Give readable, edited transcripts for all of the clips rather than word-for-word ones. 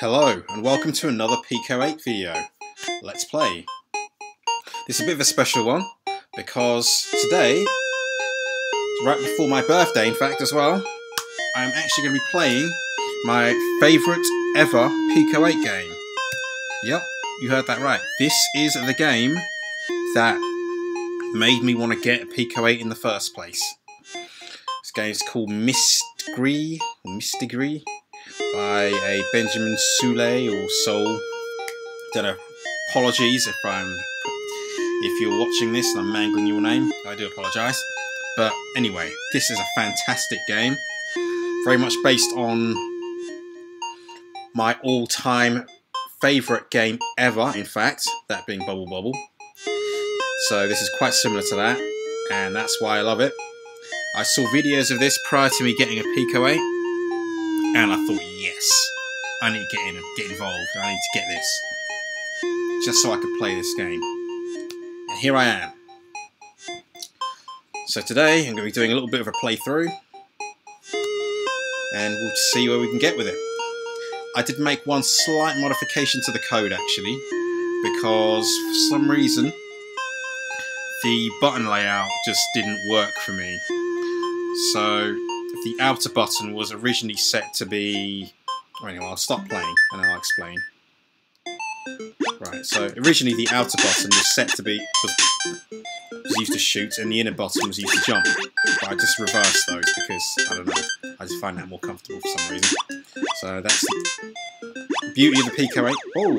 Hello and welcome to another Pico-8 video. Let's play. This is a bit of a special one because today, right before my birthday in fact as well, I'm actually going to be playing my favourite ever Pico-8 game. Yep, you heard that right. This is the game that made me want to get a Pico-8 in the first place. This game is called Mistigri by a Benjamin Soule or Soul. Don't know. Apologies if you're watching this and I'm mangling your name. I do apologise. But anyway, this is a fantastic game. Very much based on my all-time favourite game ever, in fact, that being Bubble Bobble. So this is quite similar to that, and that's why I love it. I saw videos of this prior to me getting a Pico-8, and I thought, yes, I need to get in and get involved. I need to get this, just so I could play this game. And here I am. So today I'm going to be doing a little bit of a playthrough, and we'll see where we can get with it. I did make one slight modification to the code actually, because for some reason the button layout just didn't work for me. So the outer button was originally set to be... well, anyway, I'll stop playing and I'll explain. Right, so originally the outer button was set to be... was used to shoot, and the inner button was used to jump. But I just reversed those because, I don't know, I just find that more comfortable for some reason. So that's the beauty of the Pico-8. Oh!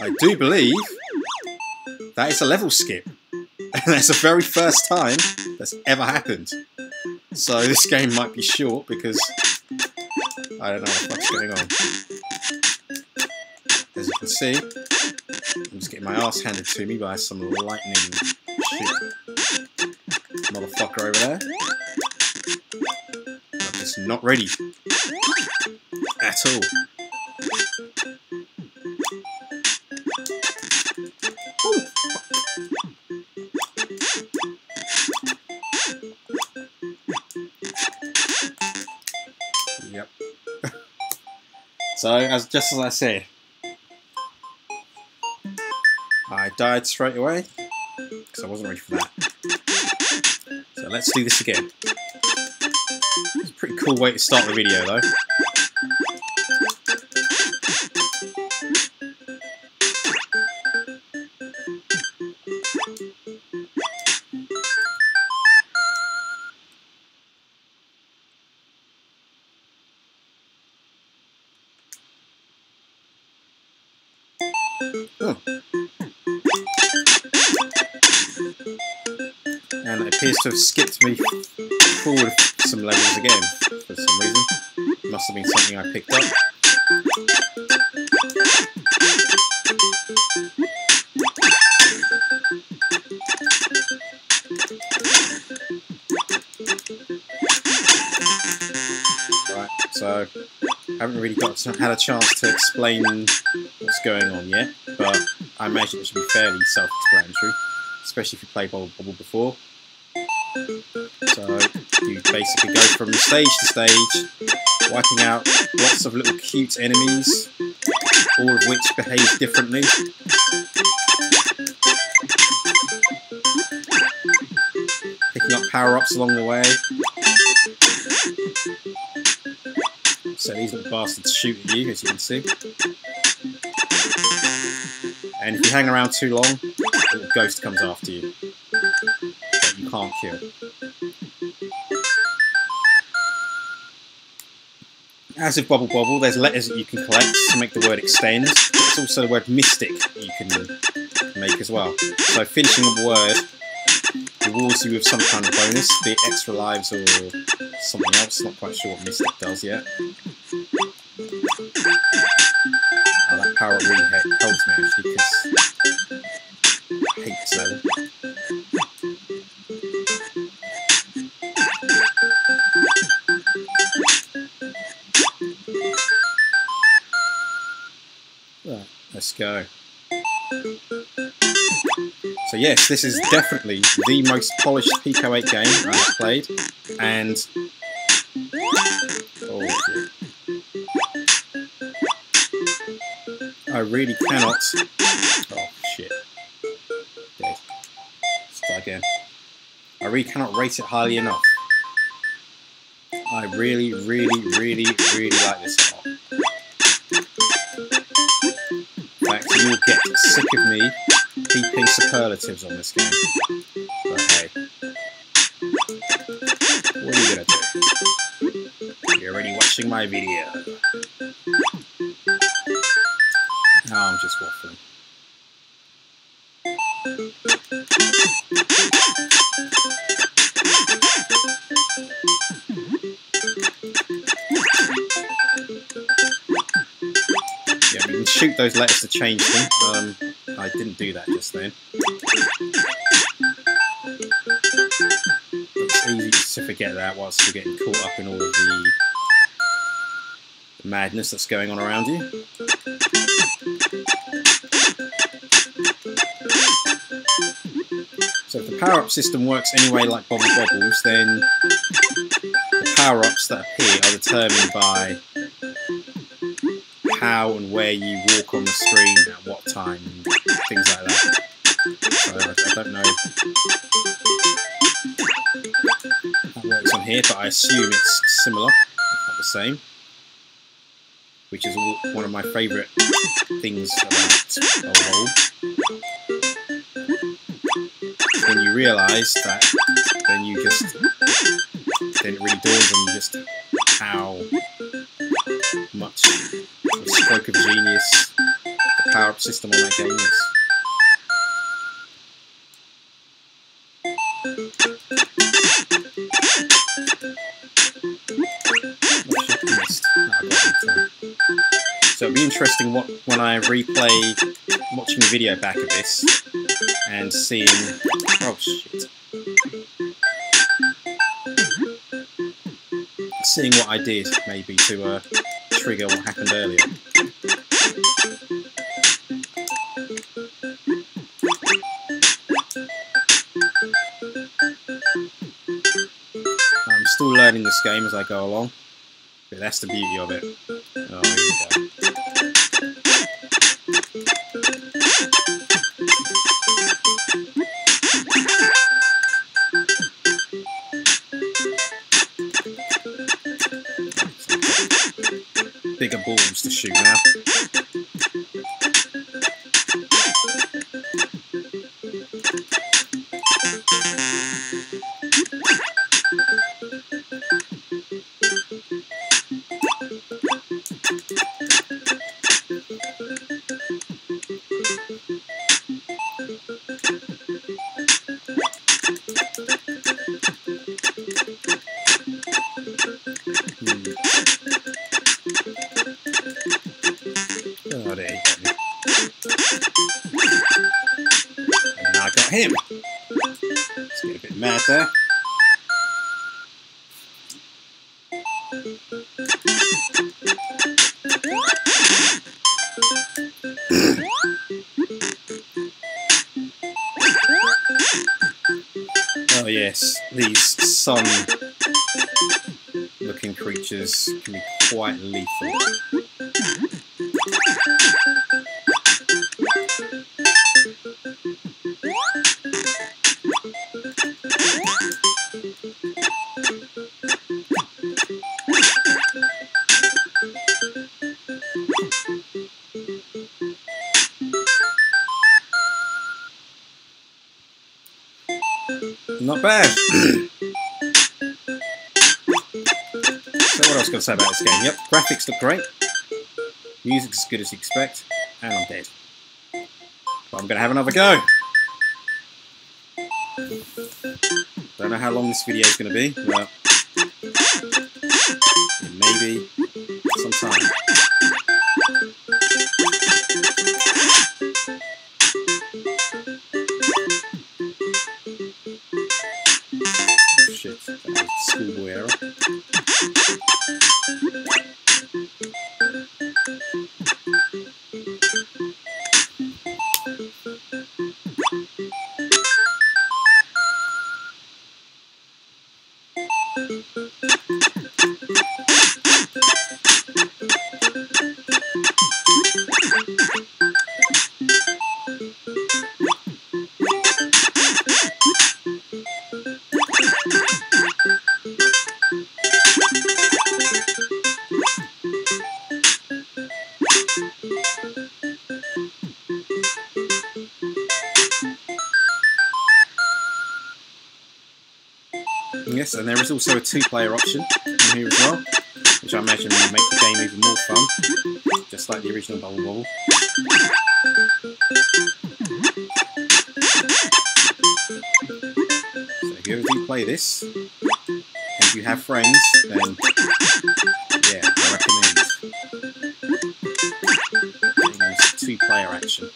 I do believe that is a level skip. And that's the very first time that's ever happened. So this game might be short because I don't know what the fuck's going on. As you can see, I'm just getting my ass handed to me by some lightning shit motherfucker over there. I'm just not ready at all. So, just as I said, I died straight away, because I wasn't ready for that. So let's do this again. It's a pretty cool way to start the video though. Oh. And it appears to have skipped me forward some levels again for some reason. It must have been something I picked up. Right, so I haven't really had a chance to explain what's going on yet, but I imagine it should be fairly self-explanatory, especially if you played Bubble Bobble before. So you basically go from stage to stage, wiping out lots of little cute enemies, all of which behave differently. Picking up power-ups along the way. So these little bastards shoot at you, as you can see. And if you hang around too long, a little ghost comes after you that you can't kill. As with Bubble Bobble, there's letters that you can collect to make the word extend. There's also the word mystic you can make as well. So finishing a word rewards you with some kind of bonus, be it extra lives or something else. Not quite sure what mystic does yet. Oh, that power really helps me actually, because I hate this level. Let's go. So yes, this is definitely the most polished Pico-8 game I've played, and I really cannot. Oh shit! Dead. Start again. I really cannot rate it highly enough. I really, really, really, really like this a lot. In fact, you will get sick of me heaping superlatives on this game. But hey, what are you gonna do? You're already watching my video. No, I'm just waffling. Yeah, we can shoot those letters to change them. I didn't do that just then. It's easy to forget that whilst you're getting caught up in all of the madness that's going on around you. So if the power-up system works anyway like Bubble Bobbles, then the power-ups that appear are determined by how and where you walk on the screen at what time, and things like that. So I don't know how it works on here, but I assume it's similar, if not the same. Which is one of my favourite things about Bubble Bobble. When you realise that, then it really dawns on you just how much the stroke of genius the power-up system on that game is. So it'll be interesting when I replay watching the video back of this and seeing. Oh shit. Seeing what I did maybe to trigger what happened earlier. I'm still learning this game as I go along, but that's the beauty of it. Oh, here we go. Bigger balls to shoot now. Him. Let's get a bit mad there. Oh yes, these sun-looking creatures can be quite lethal. Not bad. So what else can I say about this game? Yep, graphics look great. Music's as good as you expect. And I'm dead. But I'm going to have another go. Don't know how long this video is going to be. Well, maybe sometime. Schoolboy error. Yes, and there is also a two-player option in here as well, which I imagine will make the game even more fun, just like the original Bubble Bobble. So if you ever do play this, and if you have friends, then yeah, I recommend. It's a two-player action.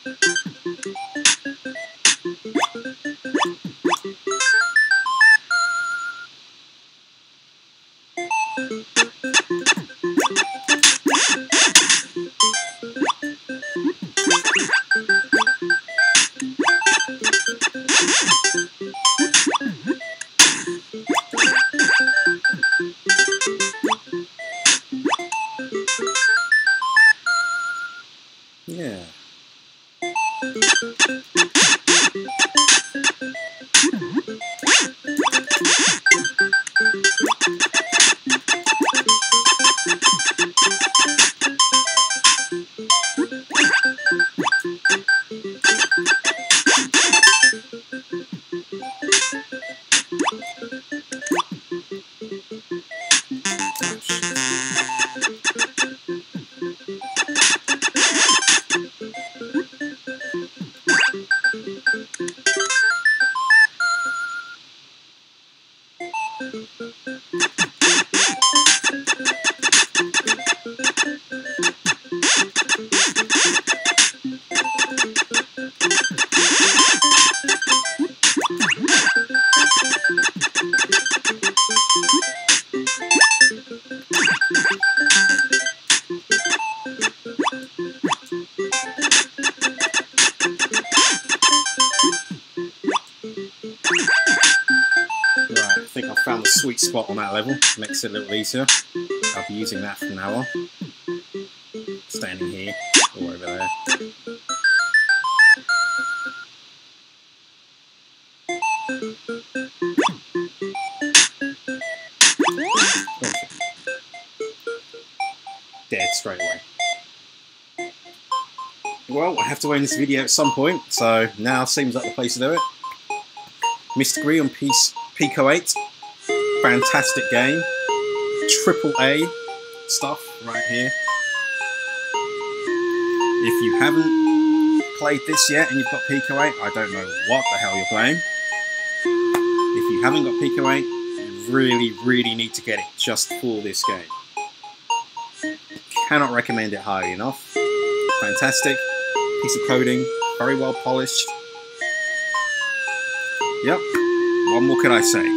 Yeah. Sweet spot on that level, makes it a little easier. I'll be using that from now on. Standing here or over there. Dead straight away. Well, I have to end this video at some point, so now seems like the place to do it. Mistigri on Pico-8. Fantastic game, triple A stuff right here. If you haven't played this yet and you've got Pico-8, I don't know what the hell you're playing. If you haven't got Pico-8, you really, really need to get it just for this game. Cannot recommend it highly enough. Fantastic, piece of coding, very well polished. Yep, what more could I say?